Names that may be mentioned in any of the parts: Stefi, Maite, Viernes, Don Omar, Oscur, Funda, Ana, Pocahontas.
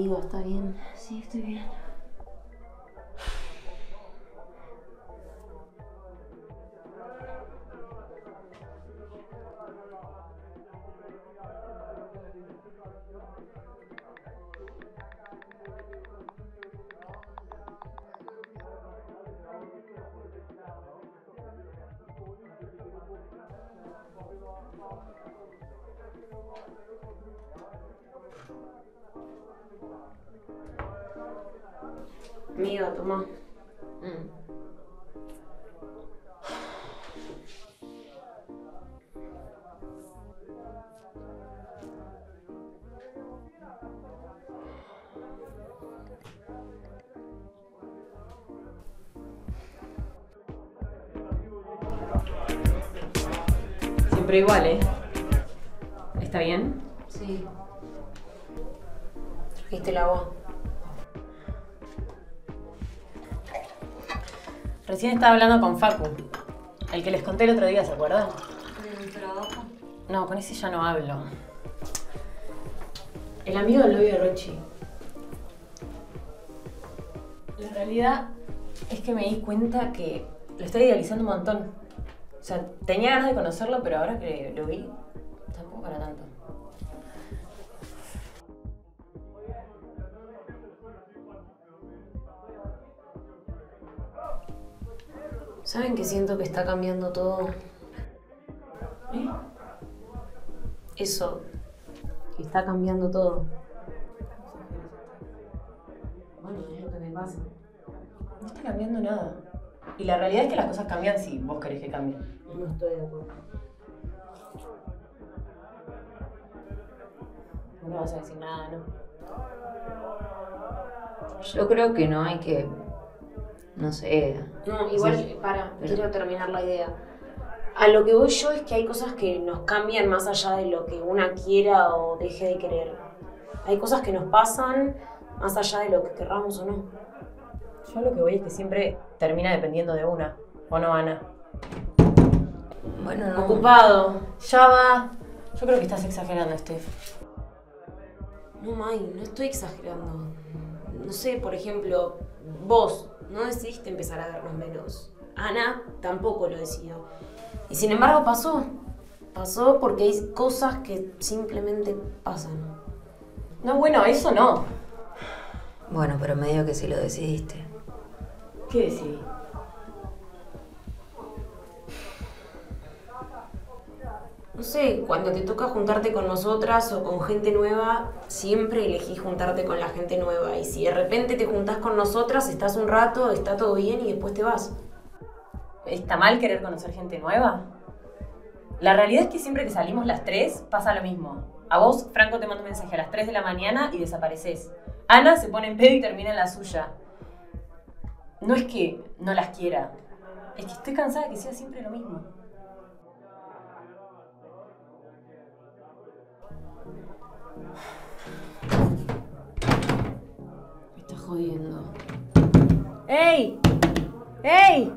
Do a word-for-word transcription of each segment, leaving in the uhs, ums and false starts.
amigo, ¿está bien? Sí, estoy bien. Amigo, toma. Mm. Siempre igual, ¿eh? ¿Está bien? Sí. Trajiste la voz. Recién estaba hablando con Facu, el que les conté el otro día, ¿se acuerdan? ¿De mi trabajo? No, con ese ya no hablo. El amigo del novio de Rochi. La realidad es que me di cuenta que lo estoy idealizando un montón. O sea, tenía ganas de conocerlo, pero ahora que lo vi, tampoco para tanto. ¿Saben que siento que está cambiando todo? ¿Eh? Eso, que está cambiando todo. Bueno, es lo que me pasa. No está cambiando nada. Y la realidad es que las cosas cambian si vos querés que cambien. No estoy de acuerdo. No vas a decir nada, ¿no? Yo creo que no hay que... No sé. No, igual, sí. para, Pero... quiero terminar la idea. A lo que voy yo es que hay cosas que nos cambian más allá de lo que una quiera o deje de querer. Hay cosas que nos pasan más allá de lo que querramos o no. Yo lo que voy es que siempre termina dependiendo de una. ¿O no, Ana? Bueno, no. Ocupado. Ya va. Yo creo que estás exagerando, Steph. No, Mai, no estoy exagerando. No sé, por ejemplo, vos no decidiste empezar a vernos menos. Ana tampoco lo decidió. Y sin embargo pasó. Pasó porque hay cosas que simplemente pasan. No, bueno, eso no. Bueno, pero me digo que sí lo decidiste. ¿Qué decidí? No sé, cuando te toca juntarte con nosotras o con gente nueva, siempre elegís juntarte con la gente nueva. Y si de repente te juntás con nosotras, estás un rato, está todo bien y después te vas. ¿Está mal querer conocer gente nueva? La realidad es que siempre que salimos las tres, pasa lo mismo. A vos, Franco, te manda un mensaje a las tres de la mañana y desapareces. Ana se pone en pedo y termina en la suya. No es que no las quiera, es que estoy cansada de que sea siempre lo mismo. Me está jodiendo. ¡Ey! ¡Ey!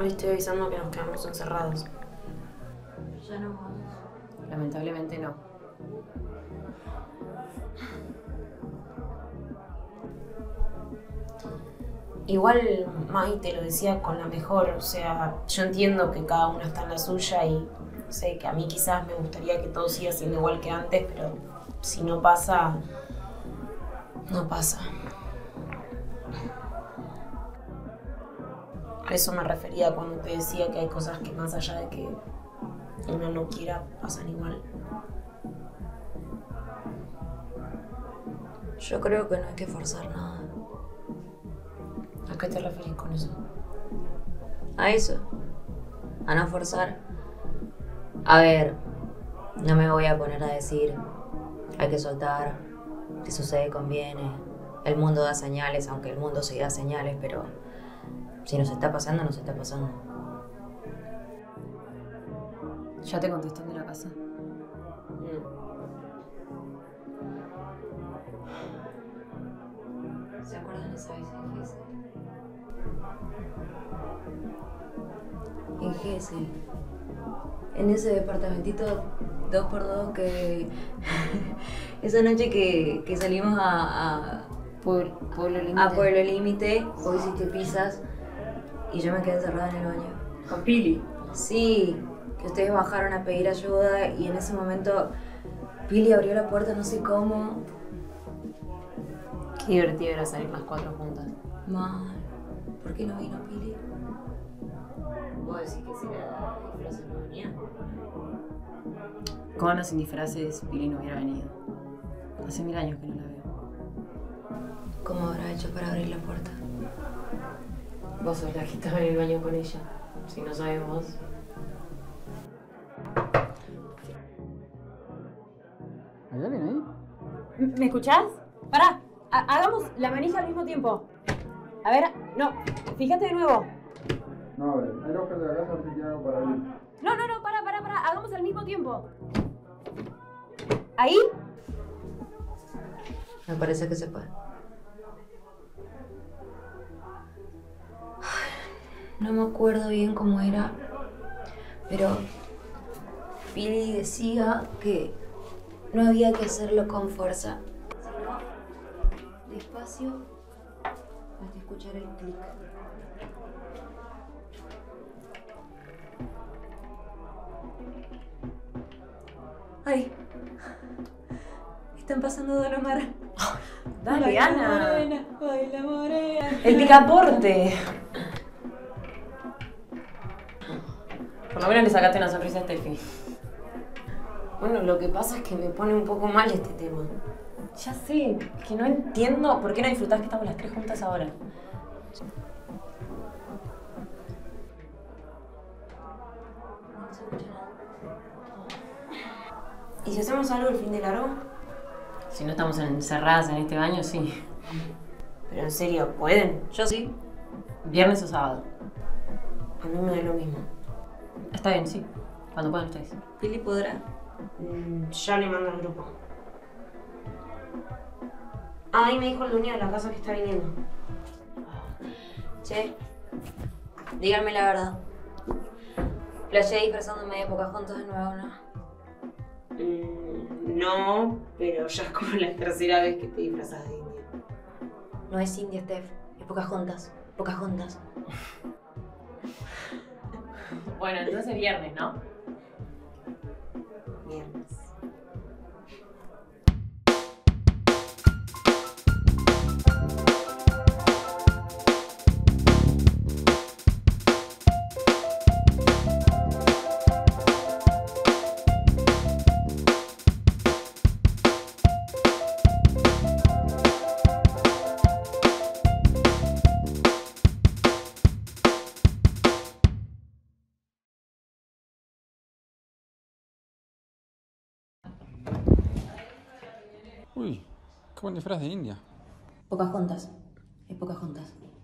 Hoy estoy avisando que nos quedamos encerrados. Ya no vamos. Lamentablemente no. Igual Maite lo decía con la mejor, o sea, yo entiendo que cada una está en la suya y sé que a mí quizás me gustaría que todo siga siendo igual que antes, pero si no pasa, no pasa. A eso me refería cuando te decía que hay cosas que más allá de que uno no quiera, pasan igual. Yo creo que no hay que forzar nada. ¿A qué te referís con eso? A eso. A no forzar. A ver, no me voy a poner a decir, hay que soltar, que sucede conviene, el mundo da señales, aunque el mundo sí da señales, pero si nos está pasando, nos está pasando. ¿Ya te contestaron de la casa? Mm. ¿Se acuerdan de esa vez que hice? ¿En qué es él? en ese departamentito dos por dos que esa noche que, que salimos a, a Pueblo Límite. A Pueblo Límite, vos hiciste pizzas y yo me quedé encerrada en el baño. ¿Con Pili? Sí, que ustedes bajaron a pedir ayuda y en ese momento Pili abrió la puerta, no sé cómo. Qué divertido era salir las cuatro juntas. Mal. ¿Por qué no vino Pili? ¿Vos decís que si la disfraces no venía? Con o sin disfraces, Pili no hubiera venido. Hace mil años que no la veo. ¿Cómo habrá hecho para abrir la puerta? Vos sos la que estaba en el baño con ella. Si no sabes vos. ¿Hay alguien ahí? ¿Me escuchás? Pará, hagamos la manija al mismo tiempo. A ver, no, fíjate de nuevo. No, a ver, hay dos de la casa, así que hago para mí. No, no, no, pará, pará, pará, hagamos al mismo tiempo. ¿Ahí? Me parece que se puede. No me acuerdo bien cómo era, pero Pili decía que no había que hacerlo con fuerza, sino despacio hasta escuchar el clic. ¡Ay! Están pasando Don Omar. ¡Dale, Ana! Morena, baila morena. ¡El picaporte! Por lo menos le sacaste una sonrisa a Stefi. Bueno, lo que pasa es que me pone un poco mal este tema. Ya sé, que no entiendo por qué no disfrutás que estamos las tres juntas ahora. No se escucha nada. ¿Y si hacemos algo el fin de largo? Si no estamos encerradas en este baño, sí. Pero en serio, ¿pueden? Yo sí. Viernes o sábado. A mí me da lo mismo. Está bien, sí. Cuando puedan ustedes. ¿Pili podrá? Mm, ya le mando al grupo. Ah, ahí me dijo el dueño de la casa que está viniendo. Che, díganme la verdad. ¿Flashé disfrazándome de Pocahontas de nuevo, no? Mm, no, pero ya es como la tercera vez que te disfrazas de india. No es india, Steph. Es Pocahontas. Pocahontas. Bueno, entonces viernes, ¿no? Viernes. Uy, qué buen disfraz de india. Pocahontas, es Pocahontas.